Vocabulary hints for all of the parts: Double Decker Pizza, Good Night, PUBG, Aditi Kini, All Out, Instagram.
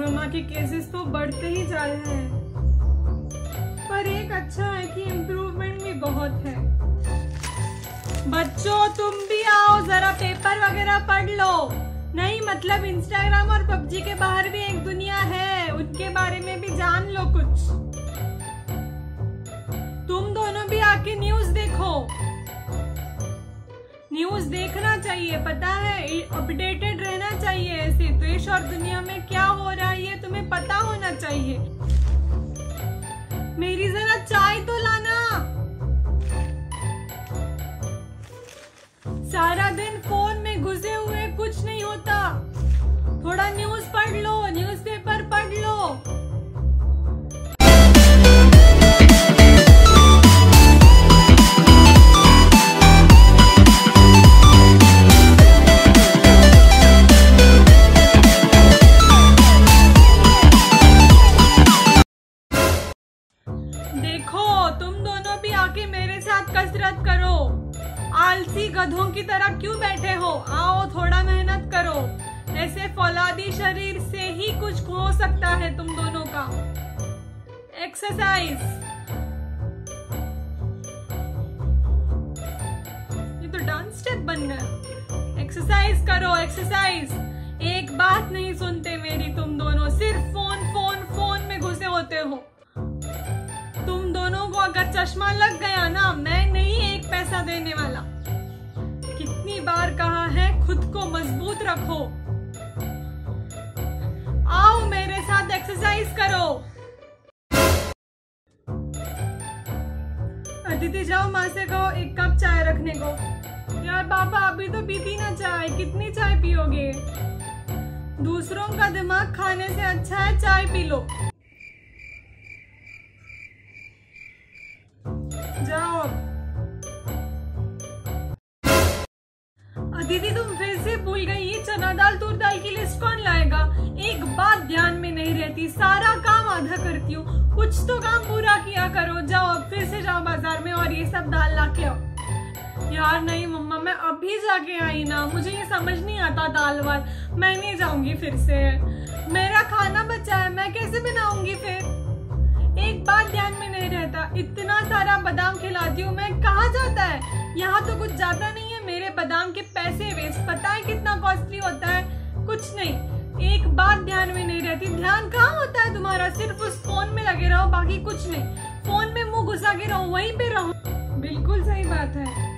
Corona के cases तो बढ़ते ही जा रहे हैं, पर एक अच्छा है कि इम्प्रूवमेंट भी बहुत है। बच्चों तुम भी आओ, जरा पेपर वगैरह पढ़ लो। नहीं मतलब इंस्टाग्राम और पबजी के बाहर भी एक दुनिया है, उनके बारे में भी जान लो कुछ। तुम दोनों भी आके न्यूज देखो, न्यूज देखना चाहिए, पता है, अपडेटेड रहना चाहिए। ऐसे देश और दुनिया में क्या हो रहा है ये तुम्हें पता होना चाहिए। मेरी जरा चाय तो लाना। सारा दिन फोन में घुसे हुए कुछ नहीं होता। थोड़ा न्यूज पढ़ लो, न्यूज़पेपर पढ़ लो। देखो तुम दोनों भी आके मेरे साथ कसरत करो। आलसी गधों की तरह क्यों बैठे हो, आओ थोड़ा मेहनत करो। ऐसे फौलादी शरीर से ही कुछ हो सकता है तुम दोनों का। एक्सरसाइज ये तो डांस स्टेप बन गया। एक्सरसाइज करो, एक्सरसाइज। एक बात नहीं सुनते मेरी तुम दोनों, सिर्फ फोन फोन फोन में घुसे होते हो। तुम दोनों को अगर चश्मा लग गया ना, मैं नहीं एक पैसा देने वाला। कितनी बार कहा है खुद को मजबूत रखो। आओ मेरे साथ एक्सरसाइज करो। अदिति जाओ माँ से कहो एक कप चाय रखने को। यार पापा अभी तो पीती ना चाय, कितनी चाय पियोगे। दूसरों का दिमाग खाने से अच्छा है चाय पी लो। जाओ। अदिति तुम फिर से भूल गई, ये चना दाल तूर दाल की लिस्ट कौन लाएगा। एक बात ध्यान में नहीं रहती, सारा काम आधा करती हूँ, कुछ तो काम पूरा किया करो। जाओ अब फिर से जाओ बाजार में और ये सब दाल ला के आओ। यार नहीं मम्मा मैं अभी जाके आई ना, मुझे ये समझ नहीं आता दाल वाल, मैं नहीं जाऊंगी फिर से। मेरा खाना बचा है, मैं कैसे बनाऊंगी फिर। एक बात ध्यान में नहीं रहता, इतना सारा बादाम खिलाती हूँ मैं, कहाँ जाता है। यहाँ तो कुछ जाता नहीं है, मेरे बादाम के पैसे वेस्ट। पता है कितना कॉस्टली होता है, कुछ नहीं। एक बात ध्यान में नहीं रहती, ध्यान कहाँ होता है तुम्हारा, सिर्फ उस फोन में लगे रहो, बाकी कुछ नहीं। फोन में मुंह घुसा के रहो, वहीं पे रहो। बिल्कुल सही बात है।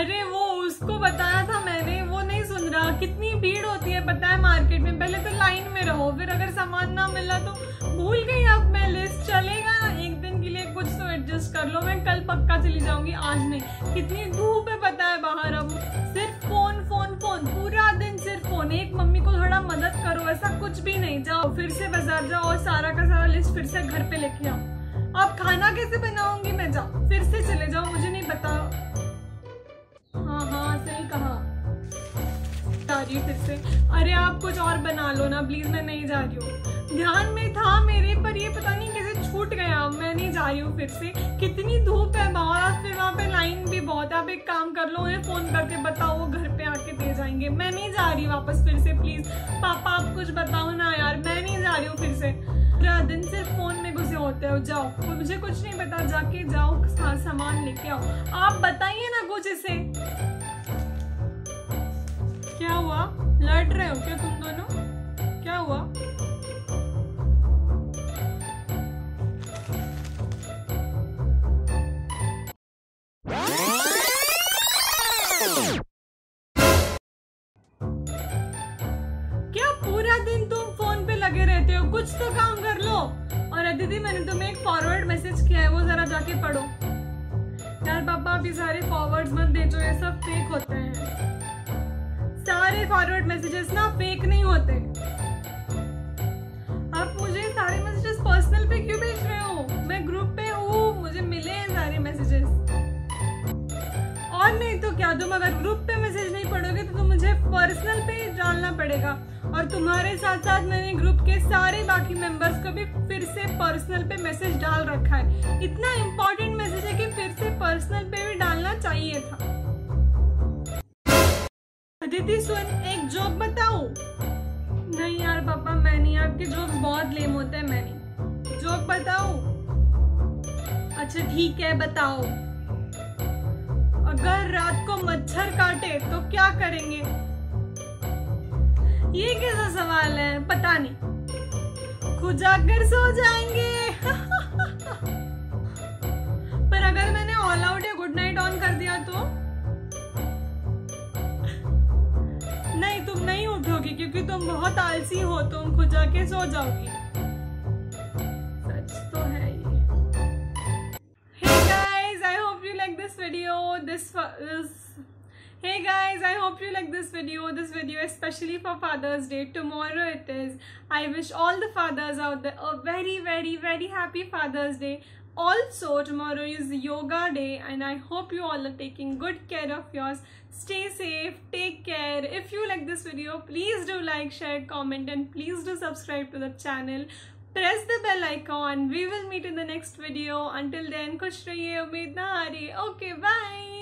अरे वो उसको बताया था मैंने, वो नहीं सुन रहा। कितनी भीड़ होती है पता है मार्केट में, पहले तो लाइन में रहो, फिर अगर सामान ना मिला तो। भूल गई अब मैं लिस्ट, चलेगा एक दिन के लिए, कुछ तो एडजस्ट कर लो। मैं कल पक्का चली जाऊंगी, आज नहीं। कितनी धूप है पता है बाहर, अब सिर्फ फोन फोन फोन, पूरा दिन सिर्फ फोन। एक मम्मी को थोड़ा मदद करो, ऐसा कुछ भी नहीं। जाओ फिर से बाजार जाओ और सारा का सारा लिस्ट फिर से घर पे लेके आओ। अब खाना कैसे बनाऊंगी मैं, जाओ फिर से चले जाओ, मुझे नहीं पता। हाँ हाँ सही कहा, जा रही हूँ फिर से। अरे आप कुछ और बना लो ना प्लीज, मैं नहीं जा रही हूँ। ध्यान में था मेरे, पर ये पता नहीं कैसे छूट गया। मैं नहीं जा रही हूँ फिर से। कितनी धूप है बाहर और फिर वहाँ पे लाइन भी बहुत है। आप एक काम कर लो, उन्हें फोन करके बताओ वो घर पे आके दे जाएंगे। मैं नहीं जा रही वापस फिर से, प्लीज पापा आप कुछ बताओ ना यार, मैं नहीं जा रही हूँ फिर से। पूरा दिन सिर्फ फोन में घुसे होते हो, जाओ। तो मुझे कुछ नहीं पता, जाके जाओ सामान लेके आओ। आप बताइए ना कुछ इसे। क्या हुआ, लड़ रहे हो क्या तुम दोनों, क्या हुआ। कुछ तो काम कर लो। और अदिति मैंने तुम्हें एक फॉरवर्ड मैसेज किया है, वो जरा जाके पढ़ो। यार पापा आप ये सारे फॉरवर्ड्स मत भेजो, ये सब फेक होते हैं। सारे फॉरवर्ड मैसेजेस ना फेक नहीं होते। आप मुझे सारे मैसेजेस पर्सनल पे क्यों भेज रहे हो, मैं ग्रुप पे हूँ, मुझे मिले हैं सारे मैसेजेस। और नहीं तो क्या, तुम अगर ग्रुप पे मैसेज नहीं पढ़ोगे तो तुम मुझे पर्सनल पे डालना पड़ेगा। और तुम्हारे साथ साथ मैंने ग्रुप के सारे बाकी मेंबर्स को भी फिर से पर्सनल पे मैसेज डाल रखा है। इतना इम्पोर्टेंट मैसेज है कि फिर से पर्सनल पे भी डालना चाहिए था। अदिति सुन एक जोक बताऊं, नहीं यार पापा मैं नहीं, आपके जोक्स बहुत लेम होते हैं। मैं नहीं, जोक बताओ। अच्छा ठीक है बताओ। अगर रात को मच्छर काटे तो क्या करेंगे? ये कैसा सवाल है? पता नहीं, खुजाकर सो जाएंगे। पर अगर मैंने ऑल आउट या गुड नाइट ऑन कर दिया तो नहीं, तुम नहीं उठोगी क्योंकि तुम बहुत आलसी हो, तुम खुजा के सो जाओगी। सच तो है ये। Hey guys, I hope you like this video. Hey guys, I hope you like this video. This video is especially for Father's Day. Tomorrow it is. I wish all the fathers out there a very, very, very happy Father's Day. Also, tomorrow is Yoga Day and I hope you all are taking good care of yours. Stay safe, take care. If you like this video, please do like, share, comment and please do subscribe to the channel. Press the bell icon. We will meet in the next video. Until then, खुश रहिए, उम्मीद ना हारिए. Okay, bye.